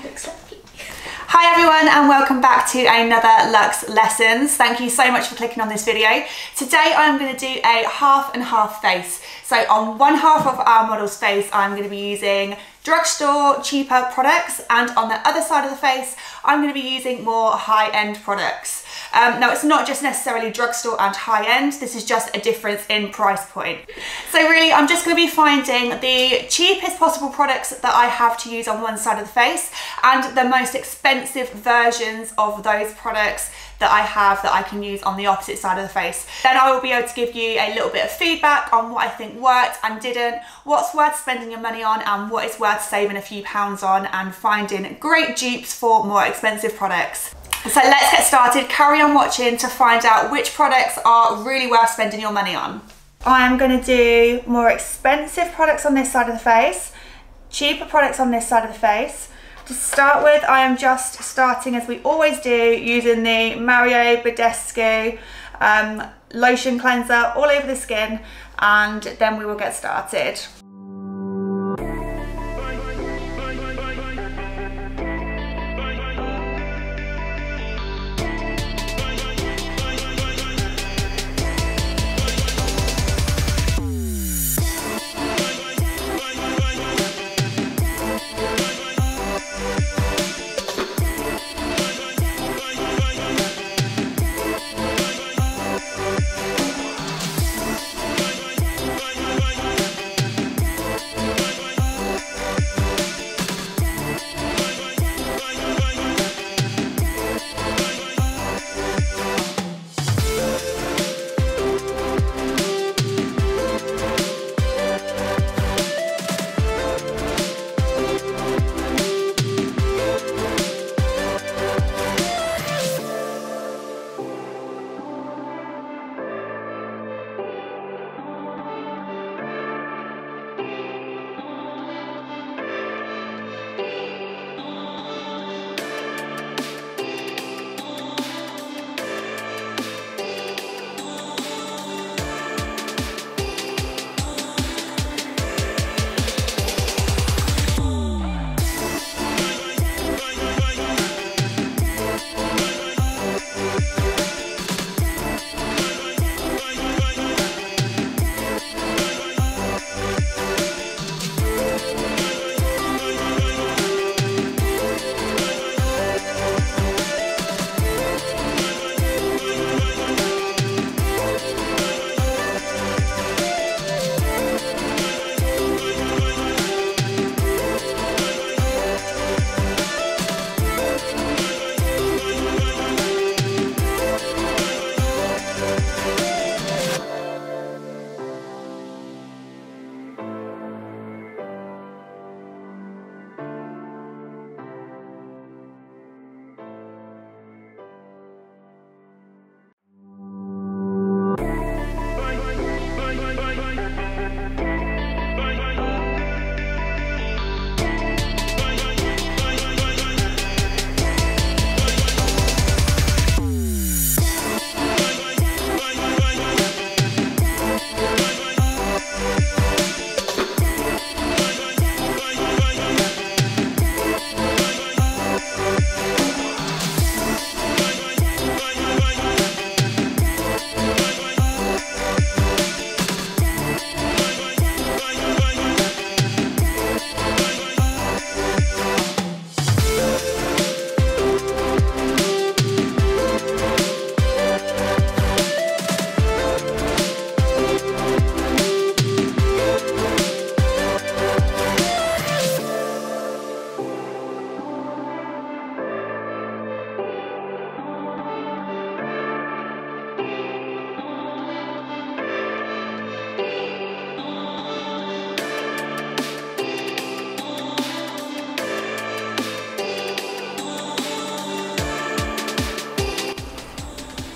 I look sexy. Hi everyone and welcome back to another Luxe Lessons. Thank you so much for clicking on this video. Today I'm going to do a half and half face. So on one half of our model's face I'm going to be using drugstore cheaper products, and on the other side of the face I'm going to be using more high-end products. Now it's not just necessarily drugstore and high-end, this is just a difference in price point. So really I'm just going to be finding the cheapest possible products that I have to use on one side of the face and the most expensive versions of those products that I have that I can use on the opposite side of the face. Then I will be able to give you a little bit of feedback on what I think worked and didn't, what's worth spending your money on and what is worth saving a few pounds on, and finding great dupes for more expensive products. So let's get started, carry on watching to find out which products are really worth spending your money on. I am going to do more expensive products on this side of the face, cheaper products on this side of the face. To start with, I am just starting, as we always do, using the Mario Badescu lotion cleanser all over the skin, and then we will get started.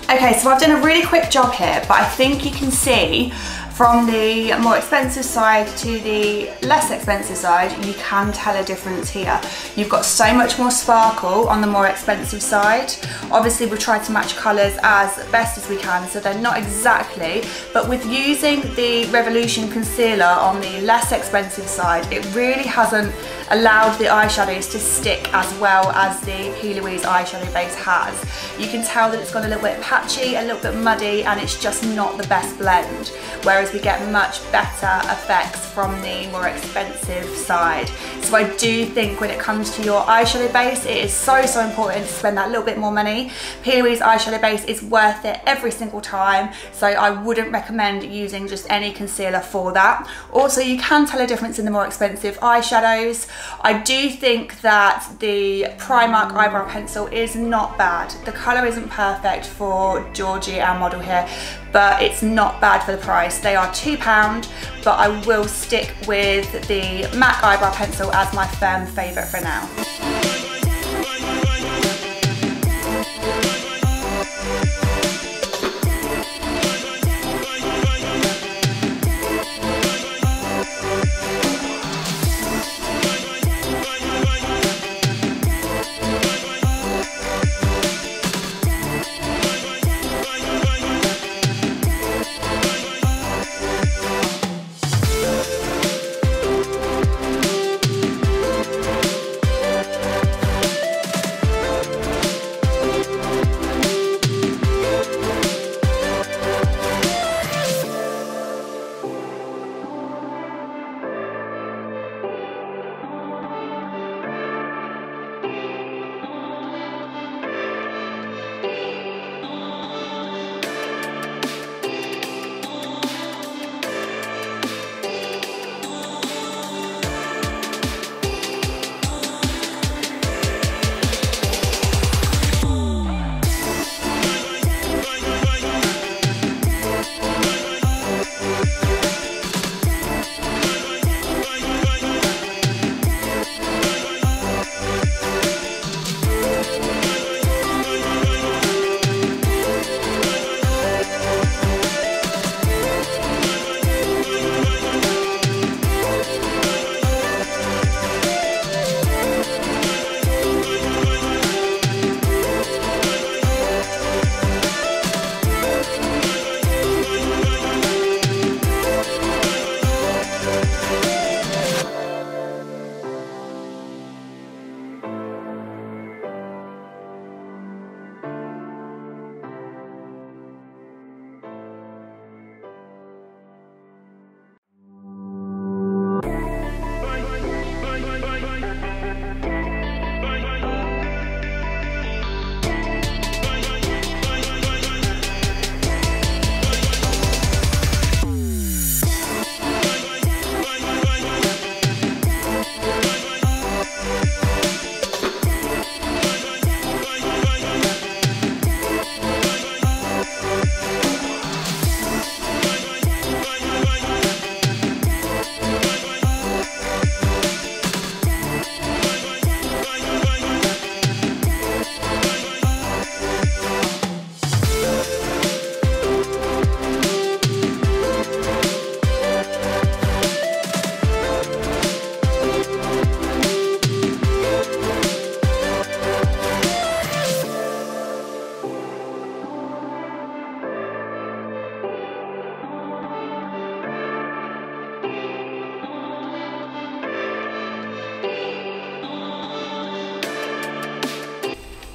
Okay, so I've done a really quick job here, but I think you can see from the more expensive side to the less expensive side, you can tell a difference here. You've got so much more sparkle on the more expensive side. Obviously we've tried to match colours as best as we can, so they're not exactly, but with using the Revolution Concealer on the less expensive side, it really hasn't allowed the eyeshadows to stick as well as the P. Louise eyeshadow base has. You can tell that it's gone a little bit patchy, a little bit muddy, and it's just not the best blend, whereas we get much better effects from the more expensive side. So I do think when it comes to your eyeshadow base, it is so important to spend that little bit more money. P. Louise eyeshadow base is worth it every single time, so I wouldn't recommend using just any concealer for that. Also, you can tell a difference in the more expensive eyeshadows. I do think that the Primark eyebrow pencil is not bad. The colour isn't perfect for Georgie, our model here, but it's not bad for the price. They are £2, but I will stick with the MAC eyebrow pencil as my firm favourite for now.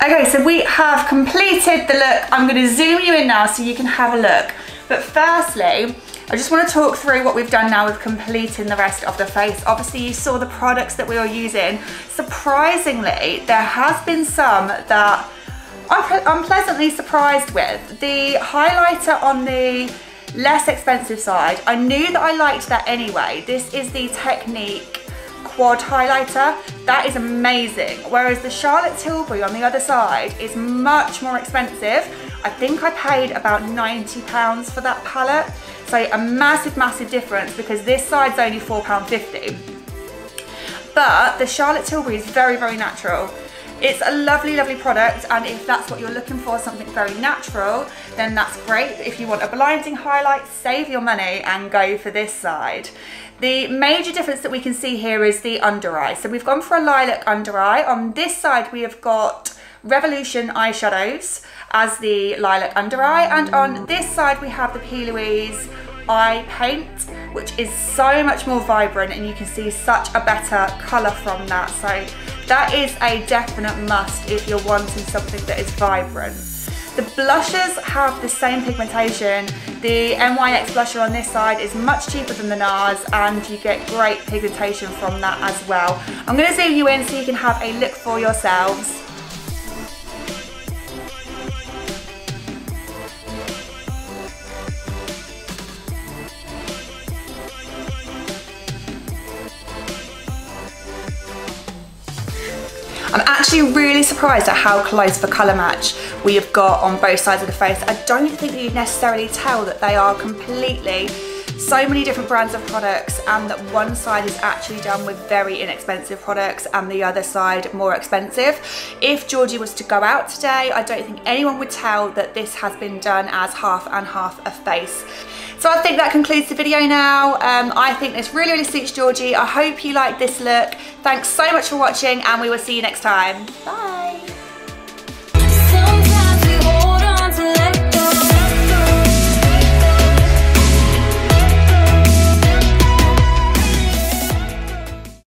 Okay, so we have completed the look. I'm going to zoom you in now so you can have a look. But firstly, I just want to talk through what we've done now with completing the rest of the face. Obviously, you saw the products that we were using. Surprisingly, there has been some that I'm pleasantly surprised with. The highlighter on the less expensive side, I knew that I liked that anyway. This is the Technique Quad highlighter. That is amazing, whereas the Charlotte Tilbury on the other side is much more expensive. I think I paid about £90 for that palette, so a massive difference, because this side's only £4.50, but the Charlotte Tilbury is very natural. It's a lovely product, and if that's what you're looking for, something very natural, then that's great. But if you want a blinding highlight, save your money and go for this side. The major difference that we can see here is the under eye. So we've gone for a lilac under eye. On this side, we have got Revolution eyeshadows as the lilac under eye, and on this side, we have the P. Louise eye paint which is so much more vibrant, and you can see such a better colour from that. So that is a definite must if you're wanting something that is vibrant. The blushes have the same pigmentation. The NYX blusher on this side is much cheaper than the NARS, and you get great pigmentation from that as well. I'm going to zoom you in so you can have a look for yourselves. I'm actually really surprised at how close of a colour match we have got on both sides of the face. I don't think that you'd necessarily tell that they are completely so many different brands of products, and that one side is actually done with very inexpensive products and the other side more expensive. If Georgie was to go out today, I don't think anyone would tell that this has been done as half and half a face. So I think that concludes the video now. I think this really, really suits Georgie. I hope you like this look. Thanks so much for watching, and we will see you next time. Bye.